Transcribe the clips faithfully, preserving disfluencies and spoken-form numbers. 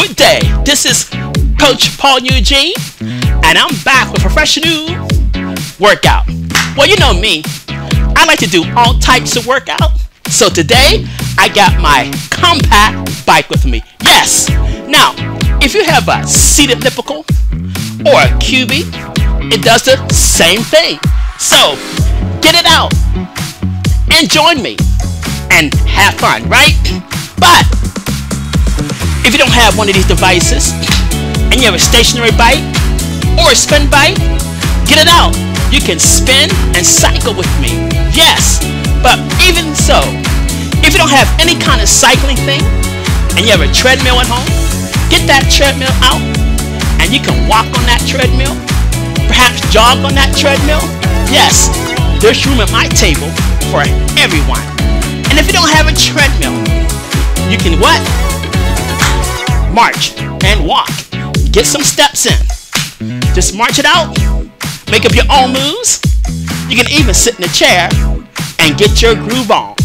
Good day, this is Coach Paul Eugene, and I'm back with a fresh new workout. Well, you know me, I like to do all types of workout. So today, I got my compact bike with me. Yes! Now, if you have a seated elliptical or a Cubii, it does the same thing. So, get it out and join me and have fun, right? But if you don't have one of these devices and you have a stationary bike or a spin bike, get it out. You can spin and cycle with me. Yes, but even so, if you don't have any kind of cycling thing and you have a treadmill at home, get that treadmill out and you can walk on that treadmill, perhaps jog on that treadmill. Yes, there's room at my table for everyone. And if you don't have a treadmill, you can what? March and walk. Get some steps in. Just march it out. Make up your own moves. You can even sit in a chair and get your groove on.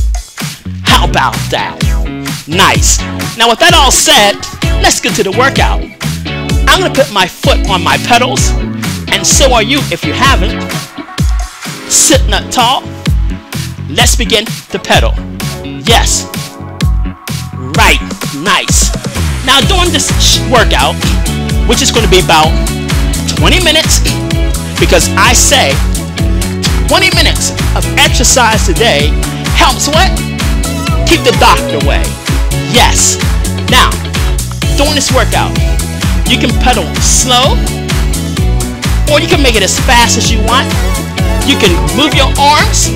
How about that? Nice. Now with that all said, let's get to the workout. I'm going to put my foot on my pedals, and so are you if you haven't. Sitting up tall. Let's begin to pedal. Yes. Right. Nice. Now doing this workout, which is going to be about twenty minutes, because I say twenty minutes of exercise today helps what? Keep the doctor away. Yes. Now, doing this workout, you can pedal slow, or you can make it as fast as you want. You can move your arms,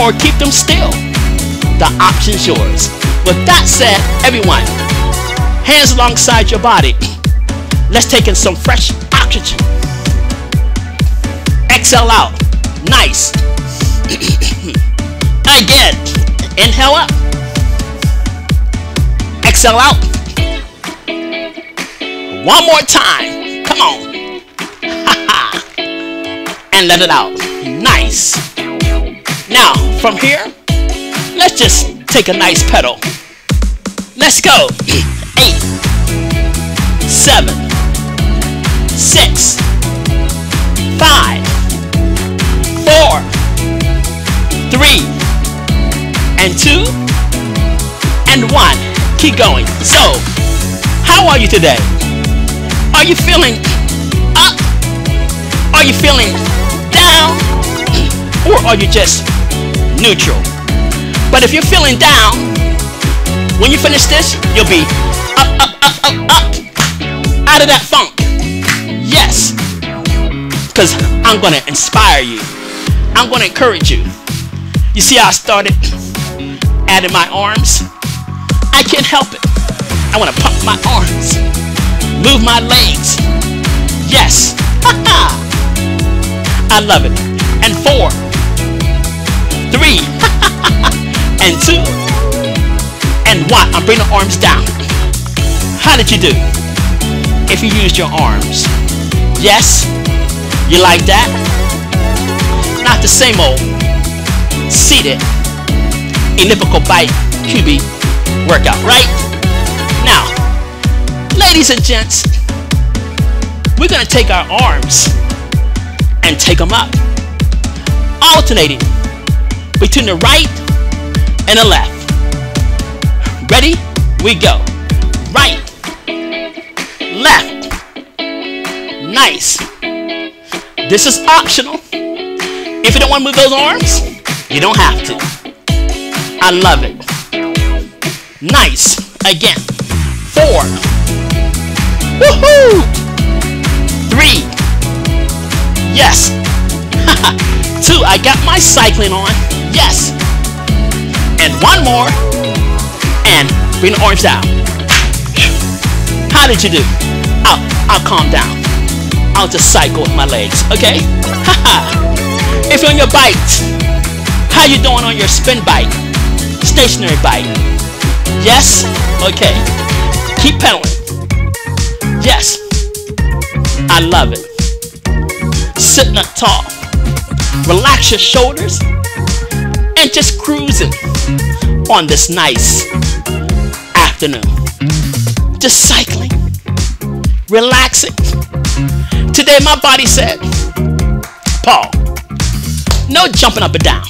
or keep them still. The option's yours. With that said, everyone, hands alongside your body. Let's take in some fresh oxygen. Exhale out. Nice. Again. Inhale up. Exhale out. One more time. Come on. And let it out. Nice. Now, from here, let's just take a nice pedal. Let's go. Eight, seven, six, five, four, three, and two, and one. Keep going. So, how are you today? Are you feeling up? Are you feeling down? Or are you just neutral? But if you're feeling down, when you finish this, you'll be up, up, up, up, up, out of that funk. Yes, because I'm going to inspire you. I'm going to encourage you. You see how I started adding my arms? I can't help it. I want to pump my arms, move my legs. Yes, I love it. And four, three, and two, and one. I'm bringing the arms down. How did you do? If you used your arms. Yes? You like that? Not the same old seated elliptical bike Cubii workout, right? Now, ladies and gents, we're going to take our arms and take them up, alternating between the right and the left. Ready? We go. Right. Left. Nice. This is optional. If you don't want to move those arms, you don't have to. I love it. Nice. Again. Four. Woohoo! Three. Yes. Two. I got my cycling on. Yes. And one more. And bring the arms down. How did you do? I'll, I'll calm down. I'll just cycle with my legs, okay? If you're on your bike, how you doing on your spin bike? Stationary bike. Yes? Okay. Keep pedaling. Yes. I love it. Sitting up tall. Relax your shoulders. And just cruising on this nice afternoon. just cycling, relaxing. Today my body said, Paul, no jumping up and down,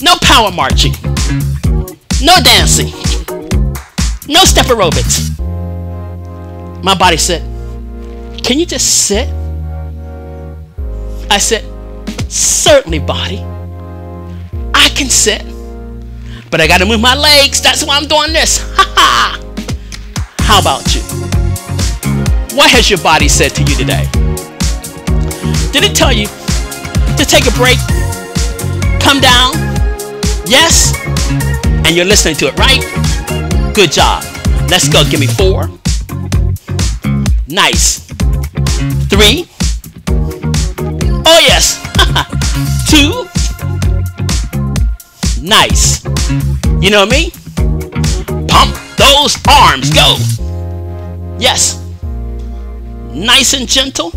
no power marching, no dancing, no step aerobics. My body said, can you just sit? I said, certainly, body. I can sit, but I gotta move my legs. That's why I'm doing this. Ha ha. How about you? What has your body said to you today? Did it tell you to take a break? Come down? Yes? And you're listening to it, right? Good job. Let's go. Give me four. Nice. Three. Oh yes. Two. Nice. You know me? Pump those arms. Go. Yes. Nice and gentle.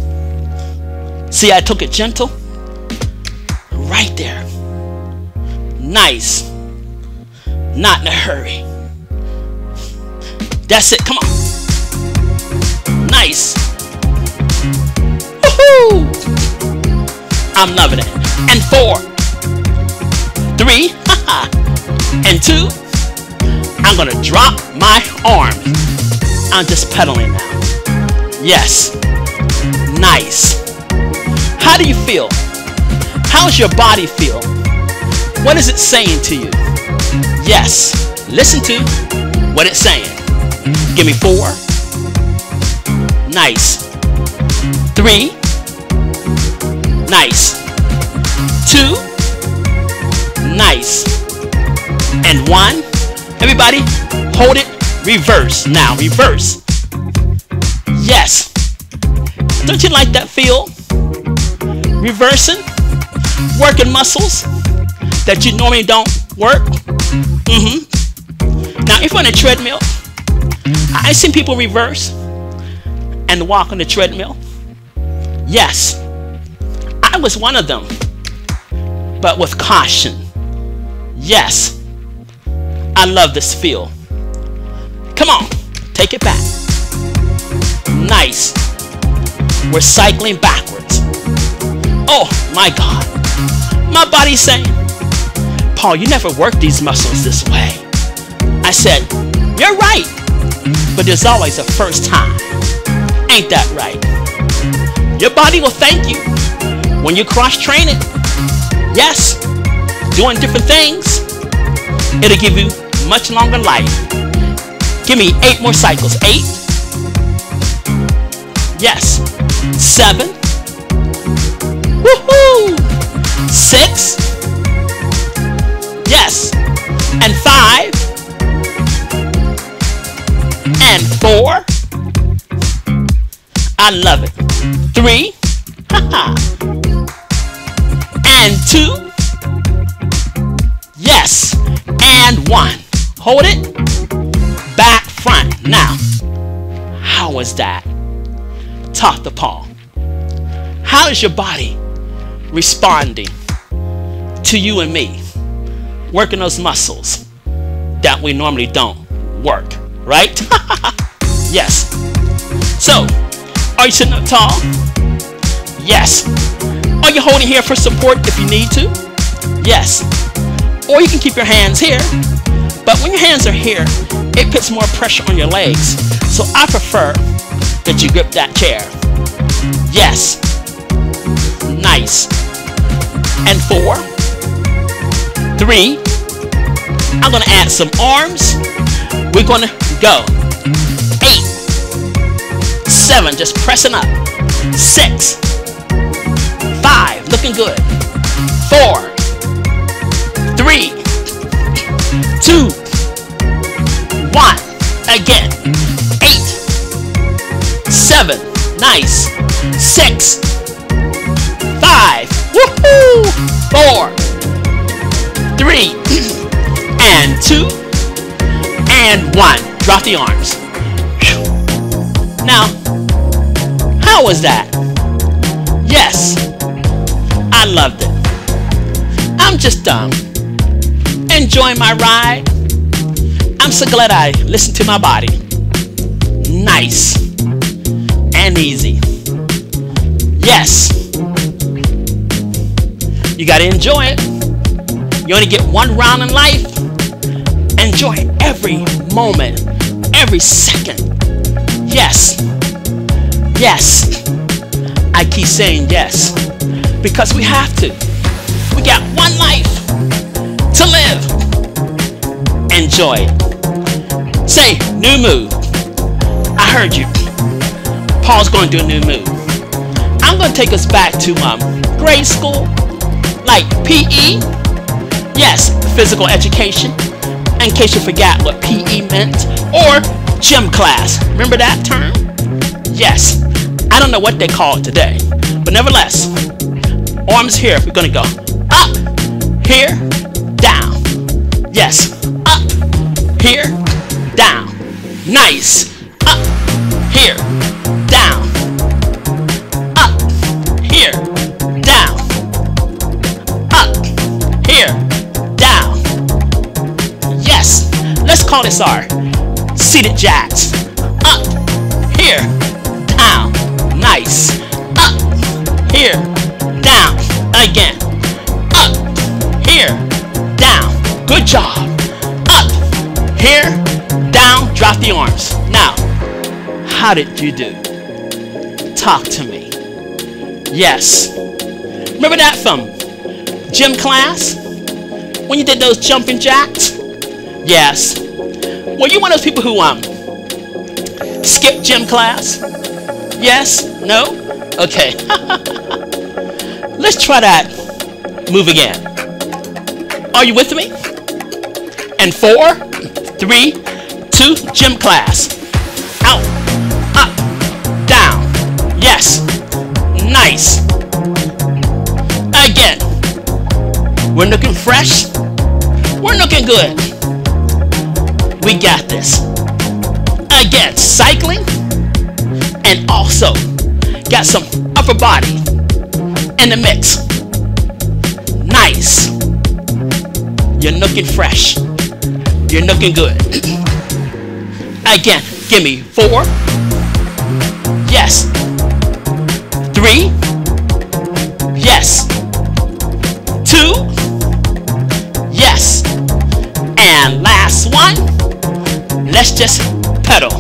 See, I took it gentle. Right there. Nice. Not in a hurry. That's it. Come on. Nice. Woohoo! I'm loving it. And four. Three. Haha. And two. I'm gonna drop my arm. I'm just pedaling now. Yes. Nice. How do you feel? How's your body feel? What is it saying to you? Yes. Listen to what it's saying. Give me four. Nice. Three. Nice. Two. Nice. And one. Everybody, hold it. Reverse. Now, reverse. Yes. Don't you like that feel? Reversing. Working muscles that you normally don't work. Mm-hmm. Now, if you're on a treadmill, I've seen people reverse and walk on the treadmill. Yes. I was one of them, but with caution. Yes. I love this feel. Come on, take it back. Nice. We're cycling backwards. Oh my God. My body's saying, Paul, you never worked these muscles this way. I said, you're right. But there's always a first time. Ain't that right? Your body will thank you when you cross-train it. Yes. Doing different things. It'll give you much longer life. Give me eight more cycles. Eight. Yes. Seven. Woohoo! Six. Yes. And five. And four. I love it. Three. Haha. And two. Yes. And one. Hold it. Back front. Now. How was that? Talk to Paul. How is your body responding to you and me working those muscles that we normally don't work, right? Yes. So, are you sitting up tall? Yes. Are you holding here for support if you need to? Yes. Or you can keep your hands here, but when your hands are here, it puts more pressure on your legs. So I prefer that you grip that chair. Yes. Nice. And four. Three. I'm going to add some arms. We're going to go. Eight. Seven. Just pressing up. Six. Five. Looking good. Four. Three. Two. One. Again. Eight. Seven. Nice. Six. Five. Woohoo! Four. Three. And two. And one. Drop the arms. Now, how was that? Yes. I loved it. I'm just um, enjoying my ride. I'm so glad I listened to my body. nice and easy. Yes, you gotta enjoy it. You only get one round in life. Enjoy every moment, every second. Yes, yes, I keep saying yes, because we have to. We got one life to live. Enjoy it. Say, new move. I heard you. Paul's going to do a new move. I'm going to take us back to um, grade school, like P E. Yes, physical education, in case you forgot what P E meant. Or gym class. Remember that term? Yes. I don't know what they call it today, but nevertheless, arms here. We're going to go up, here, down. Yes. Up, here, down. Nice. Up, here, down. Up, here, down. Up, here, down. Yes. Let's call this our seated jacks. Up, here, down. Nice. Up, here, down. Again. Up, here, down. Good job. Up, here, down. Drop the arms. Now, how did you do? Talk to me. Yes. Remember that from gym class? When you did those jumping jacks? Yes. Were you one of those people who um skip gym class? Yes? No? Okay. Let's try that move again. Are you with me? And four, three, two, gym class. Out, up, down. Yes. Nice. Again. We're looking fresh. We're looking good. We got this. Again, cycling. And also got some upper body in the mix. Nice. You're looking fresh. You're looking good. Again, give me four. Yes. Three. Yes. Two. Yes. And last one. Let's just pedal.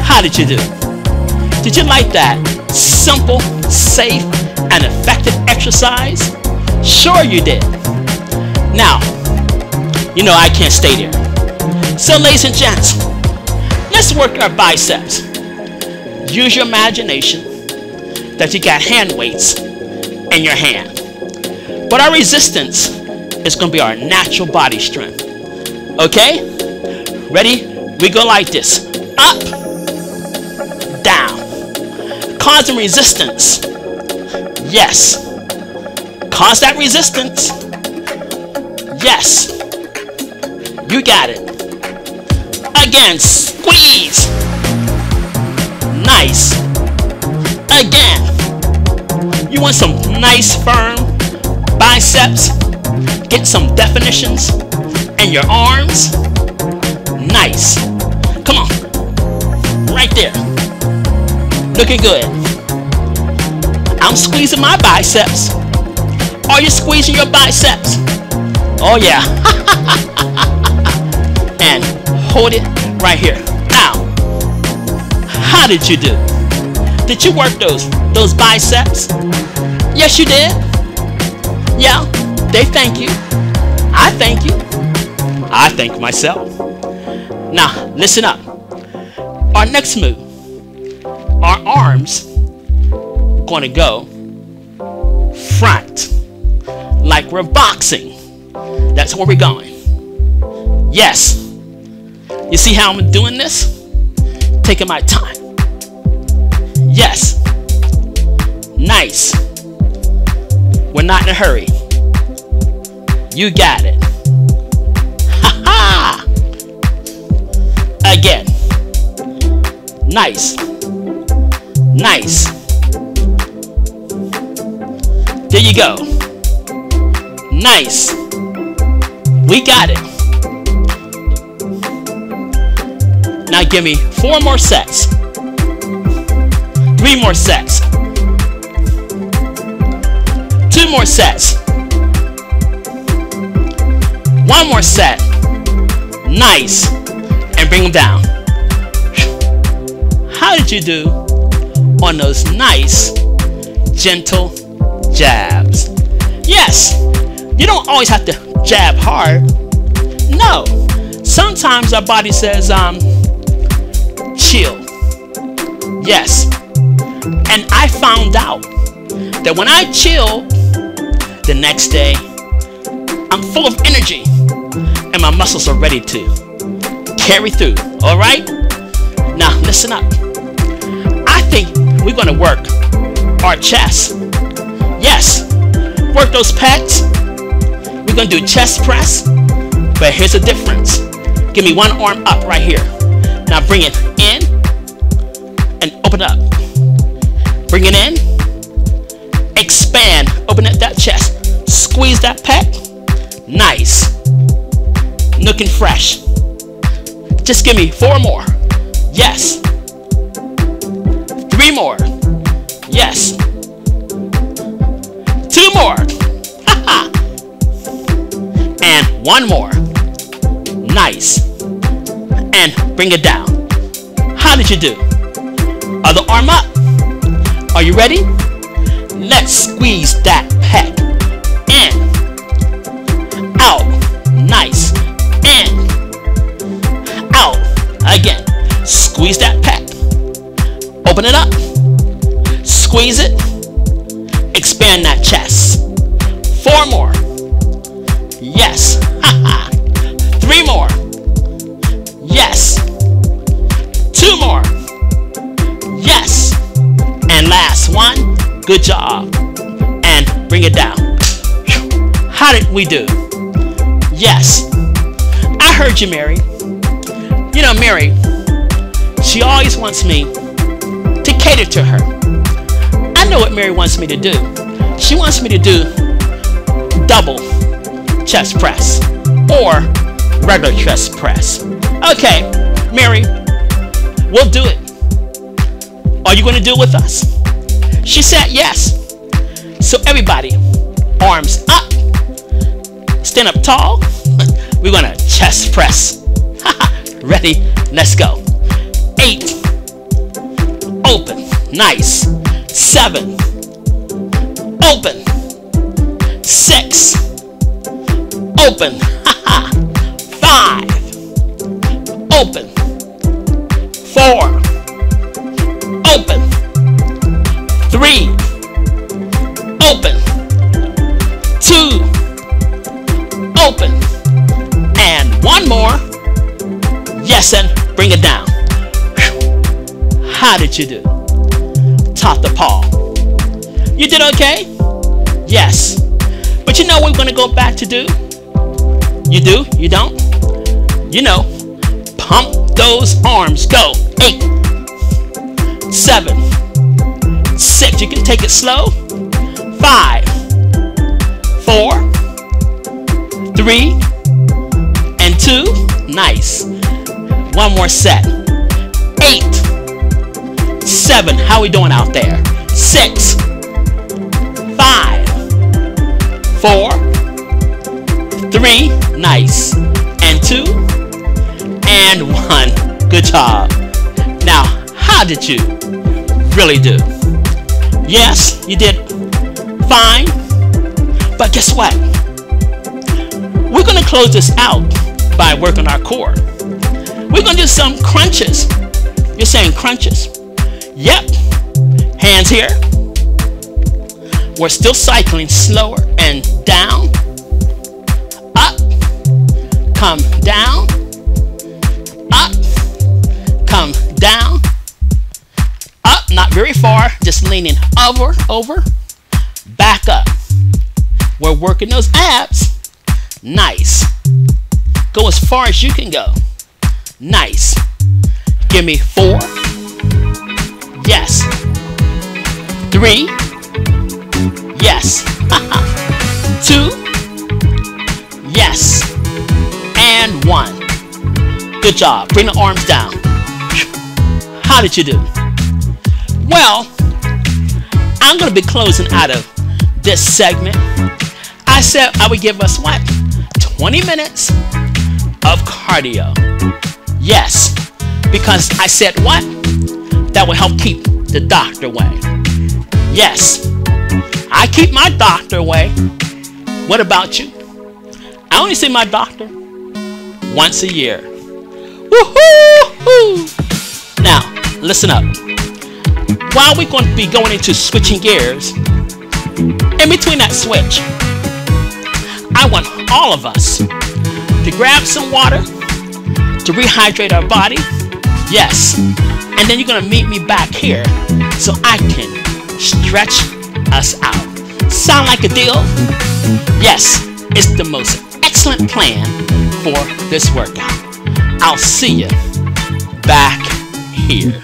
How did you do? Did you like that simple, safe, and effective exercise? Sure you did. Now, you know I can't stay there. So ladies and gents, let's work our biceps. Use your imagination that you got hand weights in your hand. But our resistance is going to be our natural body strength. Okay? Ready? We go like this. Up, down. Cause some resistance. Yes. Cause that resistance. Yes. You got it. Again, squeeze. Nice. Again. You want some nice, firm biceps. Get some definitions in your arms. Nice. Come on. Right there. Looking good. I'm squeezing my biceps. Are you squeezing your biceps? Oh yeah. And hold it right here. Now, how did you do? Did you work those those biceps? Yes, you did. Yeah, they thank you. I thank you. I thank myself. Now, listen up. Our next move, our arms going to go front, like we're boxing. That's where we're going. Yes. You see how I'm doing this? Taking my time. Yes. Nice. We're not in a hurry. You got it. Ha ha! Again. Nice. Nice. There you go. Nice. We got it. Now give me four more sets. Three more sets. Two more sets. One more set. Nice. And bring them down. How did you do on those nice, gentle jabs? Yes, you don't always have to jab hard. No, sometimes our body says, um, chill. Yes, and I found out that when I chill, the next day, I'm full of energy and my muscles are ready to carry through, all right? Now, listen up. I think we're gonna work our chest. Yes, work those pecs. We're gonna do chest press, but here's the difference. Give me one arm up right here. Now bring it in and open up. Bring it in, expand, open up that chest. Squeeze that pec, nice. Looking fresh. Just give me four more. Yes. Three more. Yes. Two more. And one more. Nice. And bring it down. How did you do? Other arm up. Are you ready? Let's squeeze that pec. In. Out. Nice. In. Out. Again. Squeeze that pec. Open it up. Squeeze it. Expand that chest. Four more. Yes. Three more. Yes. Two more. Yes. And last one. Good job. And bring it down. How did we do? Yes. I heard you, Mary. You know, Mary, she always wants me to cater to her. I know what Mary wants me to do. She wants me to do double chest press or regular chest press. Okay, Mary, we'll do it. Are you going to do it with us? She said yes. So everybody, arms up, stand up tall. We're going to chest press. Ready? Let's go. Eight, open, nice. Seven, open. Six, open. Five, open. Four, open. Three, open. Two, open. And one more. Yes, and bring it down. How did you do? Top to Paul. You did okay? Yes. But you know what we're going to go back to do? You do? You don't? You know. Pump those arms. Go. Eight. Seven. Six. You can take it slow. Five. Four. Three. And two. Nice. One more set. Eight. Seven. How we doing out there? Six. Five. Four. Three. Nice. And two. And one. Good job. Now, how did you really do? Yes, you did fine. But guess what? We're going to close this out by working our core. We're going to do some crunches. You're saying crunches. Yep, hands here. We're still cycling slower and down, up, come down, up, come down, up, not very far, just leaning over, over, back up. We're working those abs. Nice. Go as far as you can go. Nice. Give me four. Yes. Three. Yes. Two. Yes. And one. Good job. Bring the arms down. How did you do? Well, I'm going to be closing out of this segment. I said I would give us what? twenty minutes of cardio. Yes, because I said what? That will help keep the doctor away. Yes, I keep my doctor away. What about you? I only see my doctor once a year. Woohoo! Now, listen up. While we're going to be going into switching gears, in between that switch, I want all of us to grab some water, to rehydrate our body. Yes. And then you're going to meet me back here so I can stretch us out. Sound like a deal? Yes. It's the most excellent plan for this workout. I'll see you back here.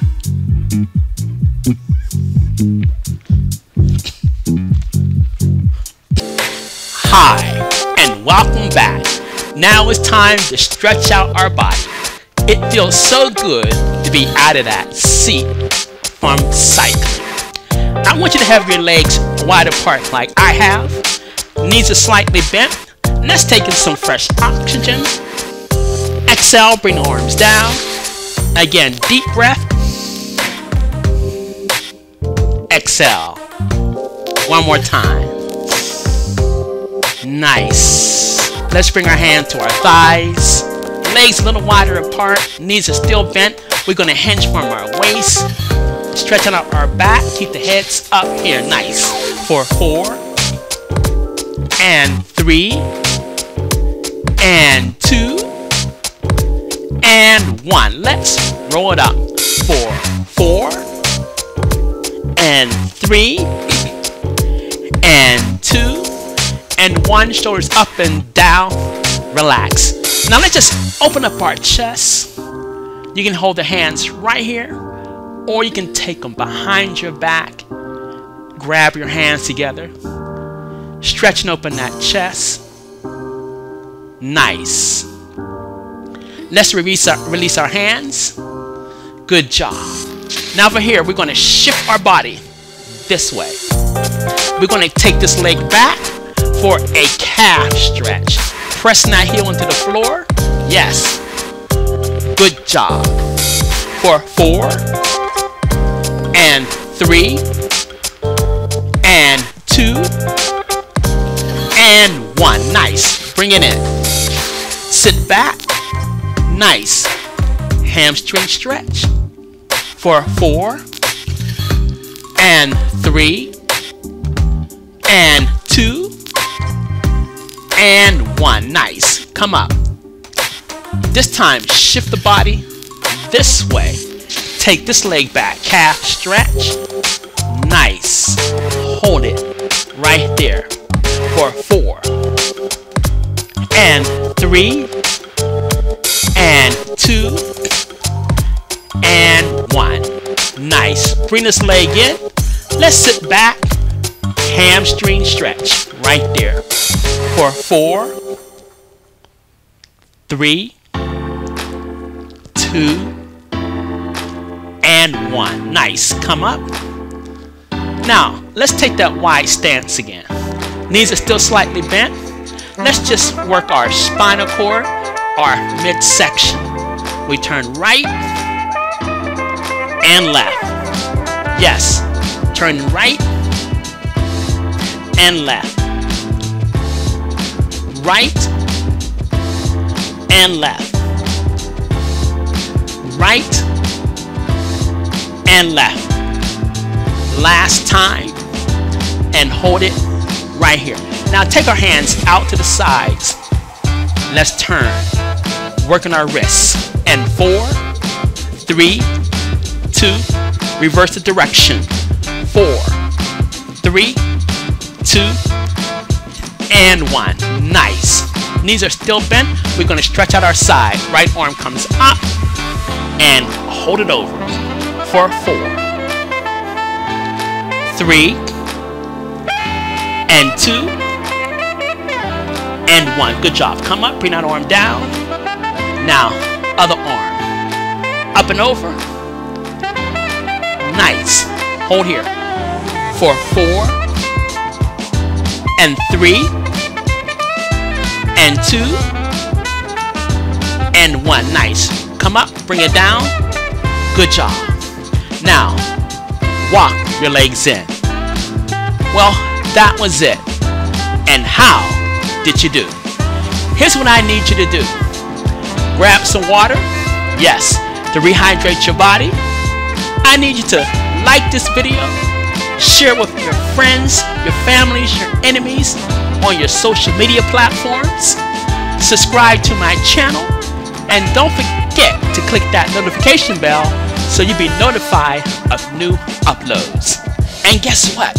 Hi, and welcome back. Now it's time to stretch out our body. It feels so good to be out of that seat from cycling. I want you to have your legs wide apart like I have. Knees are slightly bent. Let's take in some fresh oxygen. Exhale, bring the arms down. Again, deep breath. Exhale. One more time. Nice. Let's bring our hands to our thighs. Legs a little wider apart. Knees are still bent. We're going to hinge from our waist. Stretching out our back. Keep the heads up here. Nice. For four. And three. And two. And one. Let's roll it up. Four. Four. And three. And two. And one. Shoulders up and down. Relax. Now let's just open up our chest. You can hold the hands right here, or you can take them behind your back. Grab your hands together. Stretch and open that chest. Nice. Let's release our, release our hands. Good job. Now over here, we're going to shift our body this way. We're going to take this leg back for a calf stretch. Pressing that heel into the floor. Yes. Good job. For four. And three. And two. And one. Nice. Bring it in. Sit back. Nice. Hamstring stretch for four and three and two and one. Nice. Come up. This time, shift the body this way. Take this leg back. Calf stretch. Nice. Hold it right there for four and three. And two. And one. Nice. Bring this leg in. Let's sit back. Hamstring stretch. Right there. For four. Three. Two. And one. Nice. Come up. Now, let's take that wide stance again. Knees are still slightly bent. Let's just work our spinal cord. Our midsection. We turn right and left. Yes, turn right and left. Right and left. Right and left. Last time, and hold it right here. Now take our hands out to the sides. Let's turn. Working our wrists. And four, three, two, reverse the direction. Four, three, two, and one. Nice. Knees are still bent. We're going to stretch out our side. Right arm comes up and hold it over for four, three, and two, and one. Good job. Come up, bring that arm down. Now, other arm. Up and over. nights. Hold here. For four and three and two and one. Nice. Come up. Bring it down. Good job. Now, walk your legs in. Well, that was it. And how did you do? Here's what I need you to do. Grab some water. Yes, to rehydrate your body. I need you to like this video, share with your friends, your families, your enemies on your social media platforms, subscribe to my channel, and don't forget to click that notification bell so you'll be notified of new uploads. And guess what?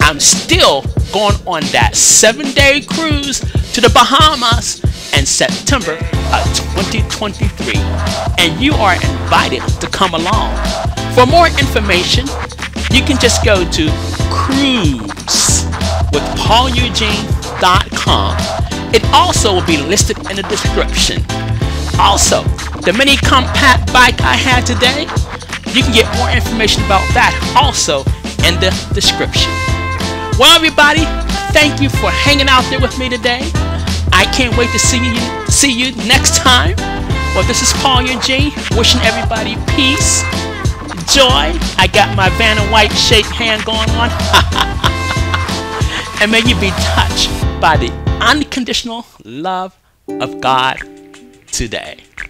I'm still going on that seven-day cruise to the Bahamas in September of twenty twenty-three, and you are invited to come along. For more information, you can just go to cruise with Paul Eugene dot com. It also will be listed in the description. Also, the mini compact bike I had today, you can get more information about that also in the description. Well, everybody, thank you for hanging out there with me today. I can't wait to see you see you next time. Well, this is Paul Eugene wishing everybody peace, joy. I got my Vanna White shake hand going on. And may you be touched by the unconditional love of God today.